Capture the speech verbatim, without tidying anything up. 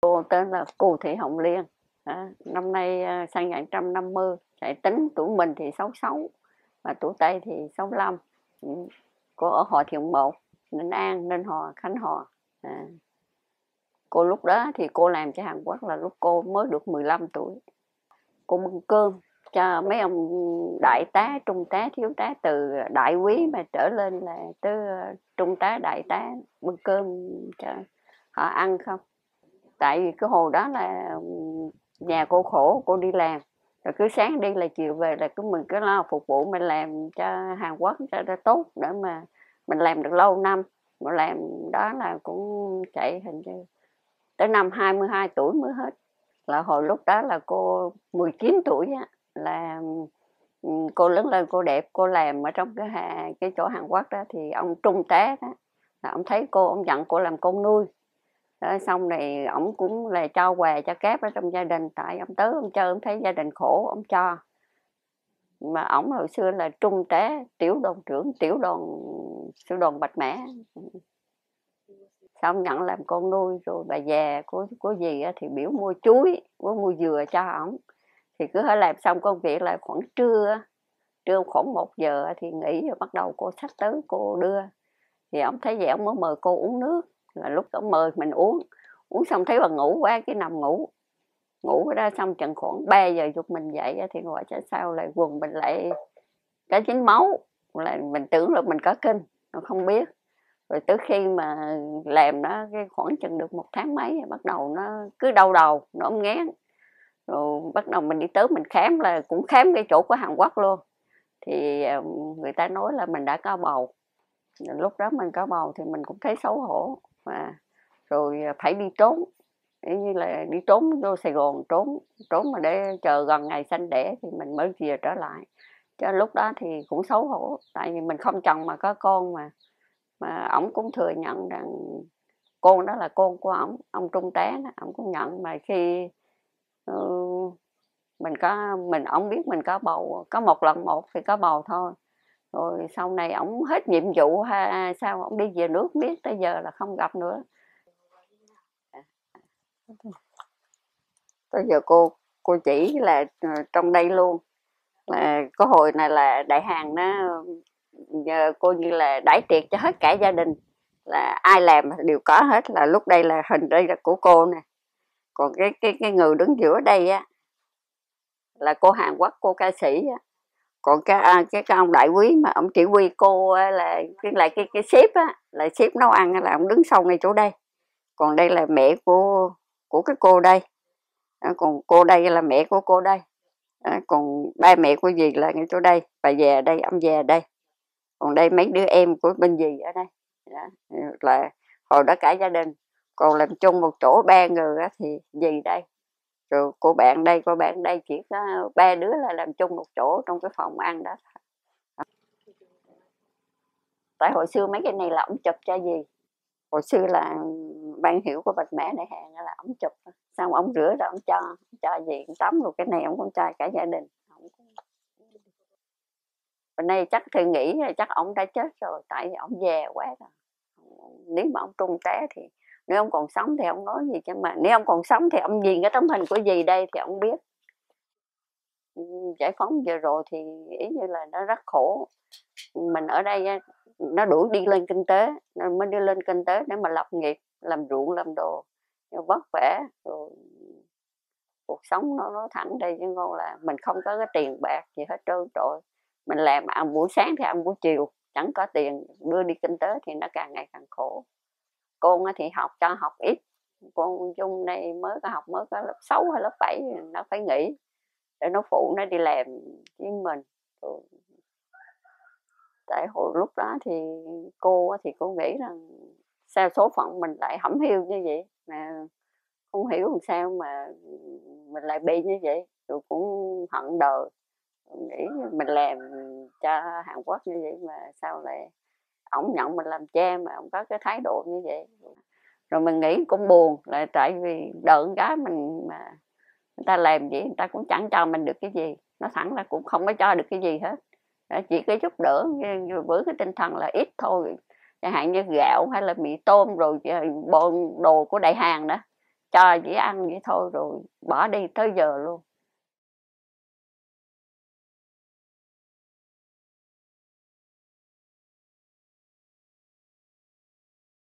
Cô tên là Cù Thị Hồng Liên, à, năm nay sang một trăm năm mươi, lại tính tuổi mình thì sáu mươi sáu, mà tuổi Tây thì sáu mươi lăm. Cô ở Hòa Thiệu một, Ninh An, Ninh Hòa, Khánh Hòa. À, cô lúc đó thì cô làm cho Hàn Quốc là lúc cô mới được mười lăm tuổi. Cô bưng cơm cho mấy ông đại tá, trung tá, thiếu tá, từ đại quý mà trở lên là tới trung tá, đại tá, bưng cơm cho họ ăn không. Tại vì cái hồi đó là nhà cô khổ, cô đi làm, rồi cứ sáng đi là chiều về là cứ mình cứ lo phục vụ mình làm cho Hàn Quốc cho nó tốt để mà mình làm được lâu năm. Mà làm đó là cũng chạy hình như tới năm hai mươi hai tuổi mới hết. Là hồi lúc đó là cô mười chín tuổi á, là cô lớn lên cô đẹp, cô làm ở trong cái hà, cái chỗ Hàn Quốc đó thì ông trung tá đó, là ông thấy cô, ông dặn cô làm con nuôi. Đó, xong này ổng cũng là cho quà cho cáp ở trong gia đình, tại ông tới ông chơi ông thấy gia đình khổ ông cho. Mà ổng hồi xưa là trung tá, tiểu đoàn trưởng, tiểu đoàn sư đoàn Bạch Mã. Xong nhận làm con nuôi, rồi bà già của của dì thì biểu mua chuối, mua mua dừa cho ổng. Thì cứ hãy làm xong công việc là khoảng trưa, trưa khoảng một giờ thì nghỉ, rồi bắt đầu cô xách tới cô đưa. Thì ổng thấy vậy ổng mới mời cô uống nước. Là lúc đó mời mình uống, uống xong thấy bà ngủ quá cái nằm ngủ. Ngủ ra xong chừng khoảng ba giờ giục mình dậy thì ngồi trái sau lại quần mình lại cá dính máu. Là mình tưởng là mình có kinh, mà không biết. Rồi tới khi mà làm đó cái khoảng chừng được một tháng mấy bắt đầu nó cứ đau đầu, nó ốm nghén. Rồi bắt đầu mình đi tới mình khám là cũng khám cái chỗ của Hàn Quốc luôn. Thì người ta nói là mình đã có bầu. Lúc đó mình có bầu thì mình cũng thấy xấu hổ. Mà rồi phải đi trốn, ý như là đi trốn vô Sài Gòn, trốn trốn mà để chờ gần ngày sanh đẻ thì mình mới về trở lại. Cho lúc đó thì cũng xấu hổ, tại vì mình không chồng mà có con. Mà mà ổng cũng thừa nhận rằng con đó là con của ổng, ông trung tá đó, ổng cũng nhận. Mà khi uh, mình có mình ổng biết mình có bầu, có một lần một thì có bầu thôi. Rồi sau này ổng hết nhiệm vụ ha, sao ổng đi về nước biết tới giờ là không gặp nữa. Tới giờ cô cô chỉ là trong đây luôn. Là có hồi này là đại hàng nó giờ cô như là đãi tiệc cho hết cả gia đình, là ai làm đều có hết. Là lúc đây là hình đây là của cô nè. Còn cái cái cái người đứng giữa đây á là cô Hàn Quốc, cô ca sĩ á. Còn cái, cái cái ông đại quý mà ông chỉ huy cô là cái lại cái cái sếp á, là sếp nấu ăn là ông đứng sau ngay chỗ đây. Còn đây là mẹ của của cái cô đây. Còn cô đây là mẹ của cô đây. Còn ba mẹ của dì là ngay chỗ đây, bà già đây, ông già đây. Còn đây mấy đứa em của bên dì ở đây. Đó, là hồi đó cả gia đình. Còn làm chung một chỗ ba người á thì dì đây. Rồi cô bạn đây, cô bạn đây, chỉ có ba đứa là làm chung một chỗ trong cái phòng ăn đó. Tại hồi xưa mấy cái này là ổng chụp cho gì. Hồi xưa là ban hiểu của Bạch Mã đại hàng là ổng chụp. Xong ổng rửa rồi ổng cho, cho gì, ổng tắm rồi cái này ổng con trai cả gia đình. Bữa nay chắc thì nghĩ chắc ổng đã chết rồi, tại vì ổng già quá rồi. Nếu mà ổng trung tá thì nếu ông còn sống thì ông nói gì cho mà. Nếu ông còn sống thì ông nhìn cái tấm hình của dì đây thì ông biết. Giải phóng vừa rồi thì ý như là nó rất khổ. Mình ở đây nó đuổi đi lên kinh tế. Nó mới đi lên kinh tế để mà lập nghiệp, làm ruộng, làm đồ. Nó vất vả. Rồi cuộc sống nó, nó thẳng đây chứ không là mình không có cái tiền bạc gì hết trơn trội. Mình làm ăn buổi sáng thì ăn buổi chiều. Chẳng có tiền đưa đi kinh tế thì nó càng ngày càng khổ. Con thì học cho học ít, con Dung này mới có học mới có lớp sáu hay lớp bảy nó phải nghỉ để nó phụ nó đi làm với mình. Tại hồi lúc đó thì cô thì cô nghĩ rằng sao số phận mình lại hẩm hiu như vậy, mà không hiểu làm sao mà mình lại bị như vậy. Rồi cũng hận đời, nghĩ mình làm cho Hàn Quốc như vậy mà sao lại ổng nhận mình làm cha mà ổng có cái thái độ như vậy. Rồi mình nghĩ cũng buồn là tại vì đợi con gái mình mà người ta làm vậy người ta cũng chẳng cho mình được cái gì, nó thẳng là cũng không có cho được cái gì hết. Đó, chỉ có giúp đỡ với cái tinh thần là ít thôi, chẳng hạn như gạo hay là mì tôm rồi bồn đồ của đại hàng đó trời, chỉ ăn vậy thôi rồi bỏ đi tới giờ luôn.